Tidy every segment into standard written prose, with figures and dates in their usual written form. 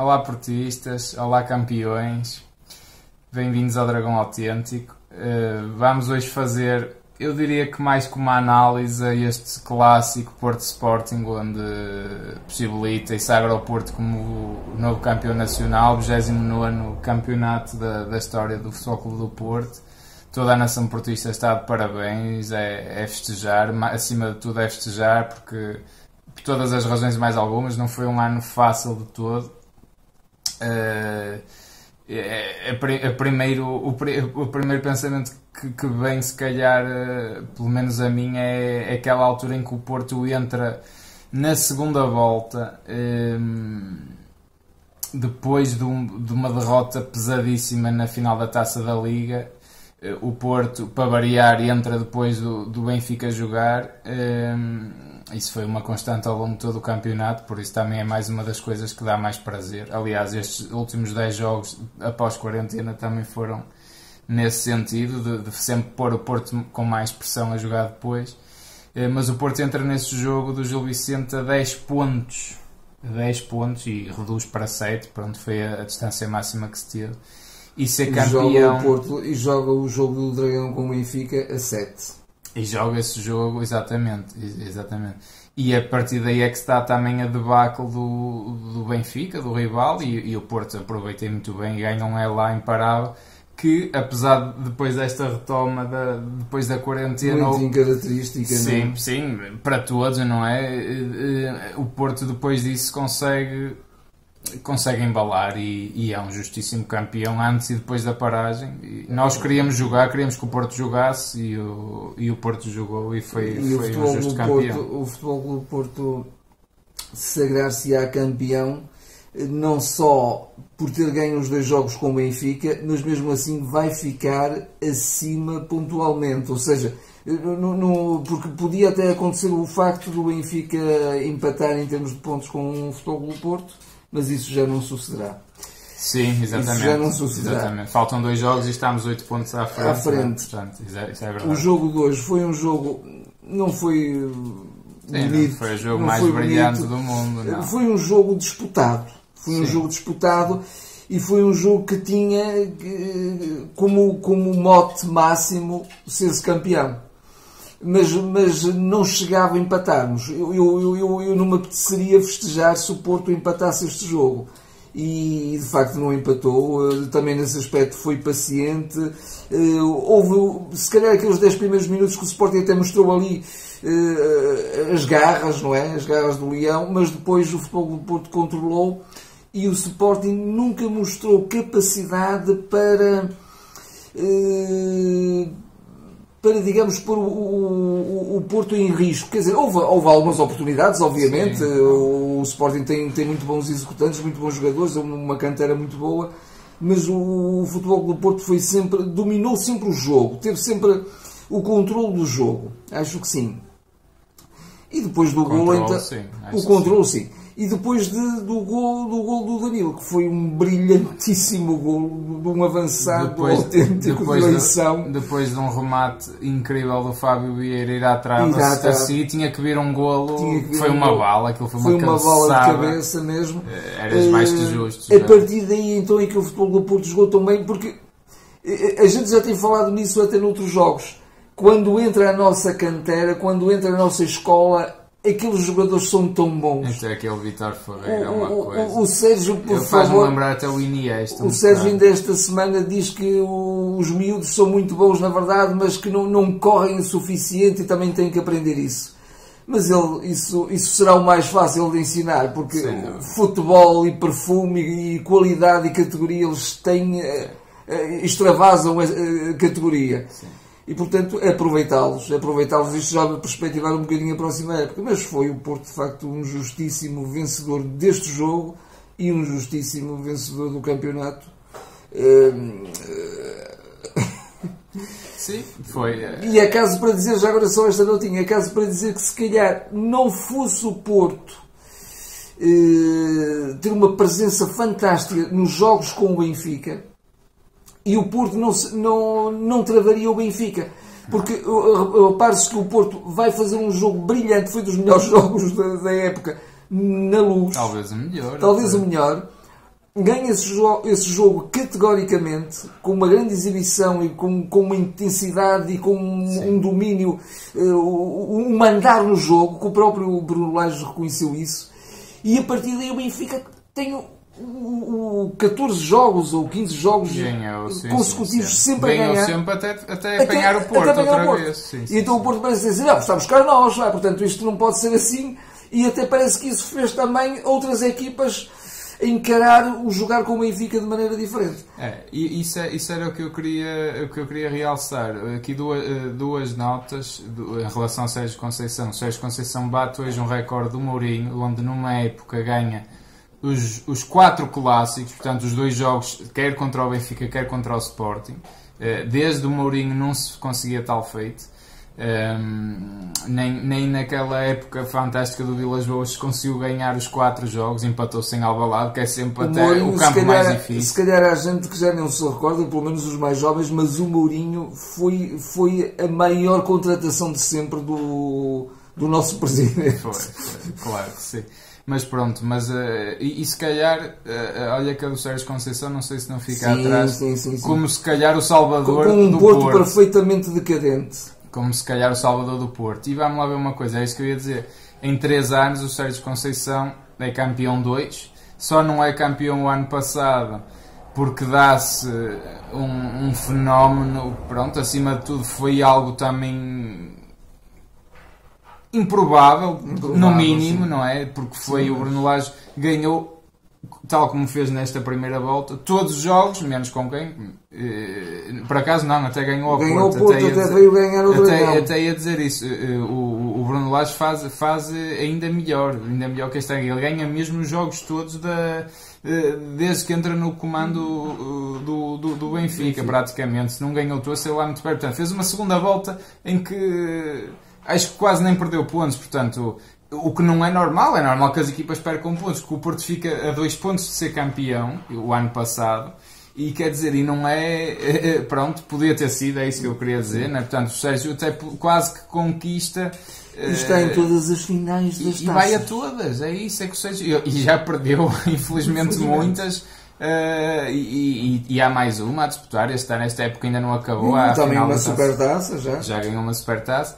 Olá portistas, olá campeões, bem-vindos ao Dragão Autêntico. Vamos hoje fazer, eu diria que mais que uma análise a este clássico Porto Sporting, onde possibilita e sagra o Porto como o novo campeão nacional, 29º campeonato da história do Futebol Clube do Porto. Toda a nação portista está de parabéns, é festejar, acima de tudo é festejar, porque por todas as razões e mais algumas, não foi um ano fácil de todo. O primeiro pensamento que vem, se calhar, pelo menos a mim, é aquela altura em que o Porto entra na segunda volta, depois de uma derrota pesadíssima na final da Taça da Liga. O Porto, para variar, entra depois do Benfica jogar. Isso foi uma constante ao longo de todo o campeonato, por isso também é mais uma das coisas que dá mais prazer. Aliás, estes últimos 10 jogos após quarentena também foram nesse sentido, de sempre pôr o Porto com mais pressão a jogar depois. Mas o Porto entra nesse jogo do Gil Vicente a 10 pontos e reduz para 7. Pronto, foi a distância máxima que se teve. E ser campeão. E joga o jogo do Dragão com o Benfica a 7. E joga esse jogo, exatamente. E a partir daí é que está também a debacle do Benfica, do rival, e o Porto aproveita muito bem e ganha um lá imparável, que apesar de, depois desta retoma, depois da quarentena... Muito incaracterística, sim, não é? Sim, para todos, não é? O Porto depois disso consegue embalar e é um justíssimo campeão antes e depois da paragem. E nós queríamos que o Porto jogasse e o Porto jogou e foi um justo campeão. O Futebol Clube do Porto sagrar-se-á campeão não só por ter ganho os 2 jogos com o Benfica, mas mesmo assim vai ficar acima pontualmente, ou seja... porque podia até acontecer o facto do Benfica empatar em termos de pontos com o Futebol Clube do Porto, mas isso já não sucederá. Sim, exatamente. Isso já não sucederá. Exatamente. Faltam 2 jogos e estamos 8 pontos à frente. Portanto, isso é verdade. O jogo de hoje foi um jogo... Não foi bonito. Sim, não foi o jogo mais brilhante do mundo. Não. Foi um jogo disputado. Foi um jogo disputado e foi um jogo que tinha como mote máximo ser-se campeão. Mas não chegava a empatarmos. Eu não me apeteceria festejar se o Porto empatasse este jogo. E de facto não empatou. Também nesse aspecto foi paciente. Houve, se calhar, aqueles 10 primeiros minutos que o Sporting até mostrou ali as garras, não é? As garras do leão. Mas depois o Futebol do Porto controlou e o Sporting nunca mostrou capacidade para, digamos, pôr o Porto em risco. Quer dizer, houve algumas oportunidades, obviamente. O Sporting tem muito bons executantes, muito bons jogadores, uma cantera muito boa, mas o Futebol Clube do Porto dominou sempre o jogo, teve sempre o controle do jogo, acho que sim. E depois do gol, então, o controle, sim. E depois do gol do Danilo, que foi um brilhantíssimo gol, de um avançado autêntico de eleição. Depois de um remate incrível do Fábio Vieira ir à trave, assim, tinha que vir um golo, que foi uma bala, aquilo foi uma bala de cabeça mesmo. Eras mais que justo. A partir daí, então, é que o Futebol do Porto jogou tão bem, porque a gente já tem falado nisso até noutros jogos. Quando entra a nossa cantera, quando entra a nossa escola... Aqueles jogadores são tão bons. Até aquele Vítor Ferreira é uma coisa. O Sérgio, por favor, lembrar até o Iniesta. O Sérgio ainda esta semana diz que os miúdos são muito bons, na verdade, mas que não correm o suficiente e também têm que aprender isso. Mas isso será o mais fácil de ensinar, porque futebol e perfume e qualidade e categoria, eles têm... extravasam a categoria. Sim. E, portanto, aproveitá-los, isto já vai perspectivar um bocadinho a próxima época. Mas foi o Porto, de facto, um justíssimo vencedor deste jogo e um justíssimo vencedor do campeonato. Sim, foi. E é caso para dizer, já agora só esta notinha, é caso para dizer que, se calhar, não fosse o Porto ter uma presença fantástica nos jogos com o Benfica, e o Porto não travaria o Benfica. Porque repare-se que o Porto vai fazer um jogo brilhante, foi dos melhores jogos da época, na Luz. Talvez o melhor. ganha esse jogo categoricamente, com uma grande exibição e com uma intensidade e com um domínio, um mandar no jogo, que o próprio Bruno Lages reconheceu isso, e a partir daí o Benfica tem 14 jogos ou 15 jogos consecutivos sempre a ganhar. Sempre até apanhar o Porto outra vez. E então o Porto parece dizer, não, está a buscar nós, portanto isto não pode ser assim, e até parece que isso fez também outras equipas encarar o jogar com o Benfica de maneira diferente. Isso era o que eu queria realçar. Aqui duas notas em relação ao Sérgio Conceição. O Sérgio Conceição bate hoje um recorde do Mourinho, onde numa época ganha os 4 clássicos, portanto os 2 jogos, quer contra o Benfica, quer contra o Sporting. Desde o Mourinho não se conseguia tal feito. Nem naquela época fantástica do Vilas Boas conseguiu ganhar os 4 jogos, empatou-se em Alvalade, que é sempre até o campo mais difícil. Se calhar há gente que já não se recorda, pelo menos os mais jovens, mas o Mourinho foi a maior contratação de sempre do nosso presidente. Foi, claro que sim. Mas pronto, mas se calhar, olha que o Sérgio Conceição, não sei se não fica atrás, como se calhar o Salvador do Porto. Com um Porto perfeitamente decadente. Como se calhar o Salvador do Porto. E vamos lá ver uma coisa, é isso que eu ia dizer. Em 3 anos o Sérgio Conceição é campeão 2. Só não é campeão o ano passado porque dá-se um fenómeno, pronto, acima de tudo foi algo também improvável no mínimo, sim. Não é? Porque foi o Bruno Lages ganhou, tal como fez nesta primeira volta, todos os jogos, menos com quem? Por acaso não, até ganhou ao Porto. Até veio ganhar o Dragão. Até ia dizer isso. O Bruno Lages faz ainda melhor que este ano. Ele ganha mesmo os jogos todos desde que entra no comando do Benfica, praticamente. Se não ganhou todos, sei lá muito bem. Portanto, fez uma segunda volta em que acho que quase nem perdeu pontos, portanto... O que não é normal que as equipas percam pontos, que o Porto fica a 2 pontos de ser campeão o ano passado, e quer dizer, e não é, pronto, podia ter sido, é isso que eu queria dizer, né? Portanto o Sérgio até quase que conquista... E está em todas as finais das taças. E vai a todas, é isso, é que o Sérgio... E já perdeu, infelizmente, muitas... E há mais uma a disputar, esta época ainda não acabou. Há também uma supertaça, já ganhou uma supertaça.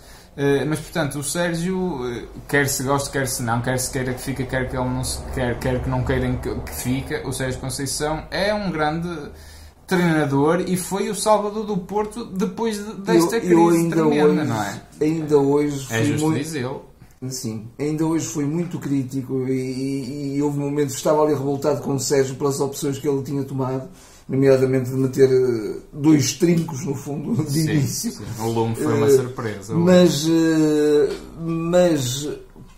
Mas, portanto, o Sérgio, quer se goste, quer se não, quer se queira que fique, quer que ele não se queira, quer que não queira que fique, o Sérgio Conceição é um grande treinador e foi o Salvador do Porto depois desta crise tremenda, não é? Ainda hoje é justo muito... dizê-lo. Sim, ainda hoje fui muito crítico e houve momentos que estava ali revoltado com o Sérgio pelas opções que ele tinha tomado, nomeadamente de meter 2 trincos no fundo de início. Sim. O Lume foi uma surpresa. Mas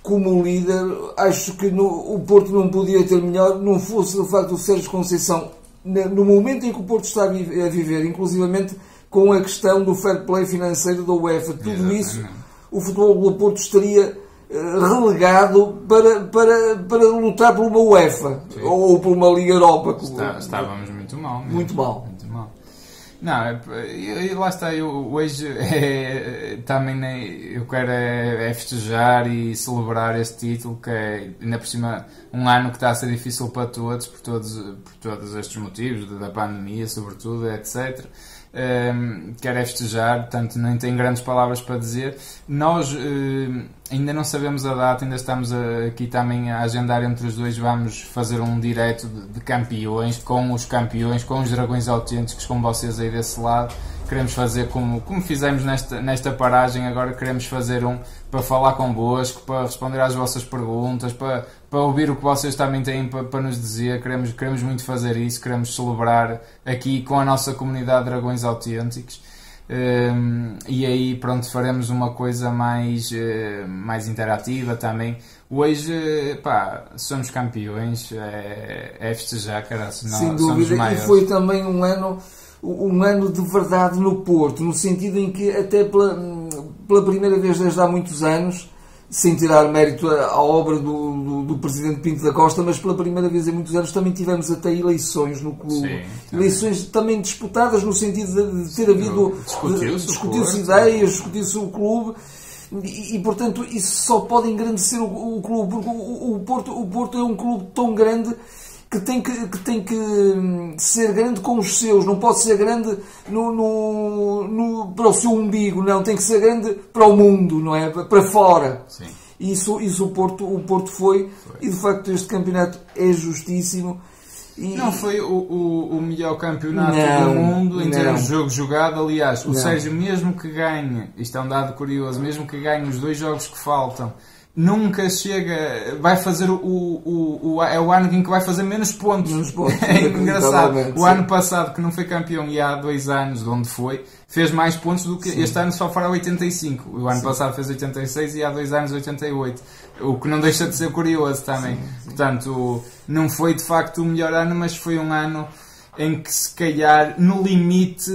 como líder, acho que o Porto não podia ter melhor, não fosse do facto do Sérgio Conceição, no momento em que o Porto está a viver, inclusivamente com a questão do fair play financeiro da UEFA, tudo isso, o Futebol Clube do Porto estaria relegado para lutar por uma UEFA, sim, ou por uma Liga Europa. Estávamos muito mal. Mesmo. Muito mal. Não, lá está, hoje também eu quero festejar e celebrar este título, que é, ainda por cima, um ano que está a ser difícil para todos, por todos estes motivos, da pandemia, sobretudo, etc., quero festejar, portanto nem tenho grandes palavras para dizer. Nós ainda não sabemos a data, ainda estamos aqui também a agendar entre os dois, vamos fazer um direto de campeões, com os campeões, com os dragões autênticos, com vocês aí desse lado. Queremos fazer como fizemos nesta paragem, agora queremos fazer um para falar convosco, para responder às vossas perguntas, para ouvir o que vocês também têm para nos dizer. Queremos muito fazer isso, queremos celebrar aqui com a nossa comunidade de Dragões Autênticos. E aí, pronto, faremos uma coisa mais interativa também. Hoje, pá, somos campeões, é festejar, cara, senão sem dúvida, somos e foi também um ano de verdade no Porto, no sentido em que até pela primeira vez desde há muitos anos, sem tirar mérito à obra do Presidente Pinto da Costa, mas pela primeira vez em muitos anos também tivemos até eleições no clube. Sim, eleições também disputadas no sentido de ter havido... Discutiu-se ideias, discutiu-se o clube... E, portanto, isso só pode engrandecer o clube, porque o Porto é um clube tão grande que tem que ser grande com os seus, não pode ser grande para o seu umbigo, não, tem que ser grande para o mundo, não é? Para fora. Sim. Isso o Porto foi, e de facto este campeonato é justíssimo. E... Não foi o melhor campeonato do mundo em termos de jogo jogado. Aliás, o Sérgio, mesmo que ganhe, isto é um dado curioso, mesmo que ganhe os dois jogos que faltam, nunca chega, vai fazer é o ano em que vai fazer menos pontos. É engraçado. O ano passado, que não foi campeão, e há 2 anos, de onde foi, fez mais pontos do que este ano, só fará 85. O ano passado fez 86 e há 2 anos 88. O que não deixa de ser curioso também. Portanto, não foi de facto o melhor ano, mas foi um ano em que, se calhar, no limite,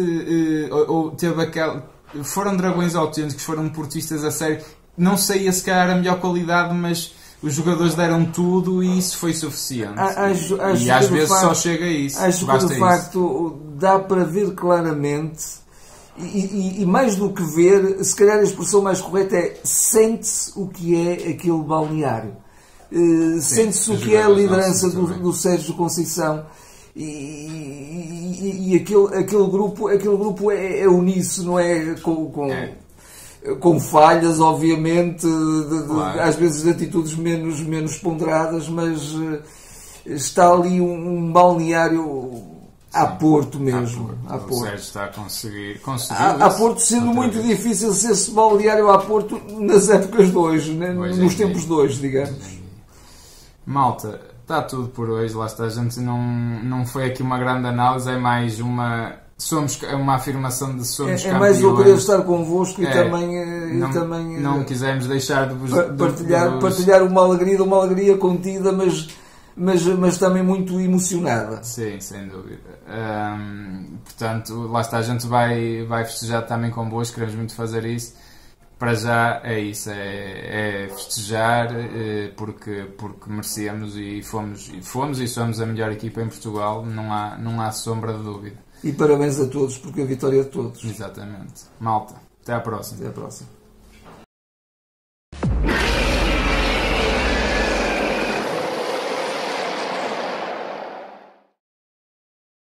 teve aquela... Foram dragões autênticos, foram portistas a sério. Não sei se calhar a melhor qualidade, mas os jogadores deram tudo e isso foi suficiente. E às vezes só chega a isso. Acho que de facto dá para ver claramente, e mais do que ver, se calhar a expressão mais correta é sente-se o que é aquele balneário. Sente-se o que é a liderança do Sérgio Conceição. E aquele grupo é uníssono, é com falhas, obviamente, às vezes de atitudes menos ponderadas, mas está ali um balneário a Porto mesmo. A Porto. O Sérgio está a conseguir. A Porto, sendo muito difícil ser-se balneário a Porto nas épocas de hoje, né? Nos tempos de hoje, digamos. Malta, está tudo por hoje. Lá está, a gente não foi aqui uma grande análise, é mais uma... Somos uma afirmação de somos campeões. É mais eu querer estar convosco e também não quisermos deixar de vos partilhar uma alegria contida, mas também muito emocionada. Sim, sem dúvida. Portanto, lá está, a gente vai festejar também convosco, queremos muito fazer isso. Para já é isso, é festejar, porque merecemos e fomos e somos a melhor equipa em Portugal, não há sombra de dúvida. E parabéns a todos, porque a vitória é de todos. Exatamente. Malta, até à próxima. Até à próxima.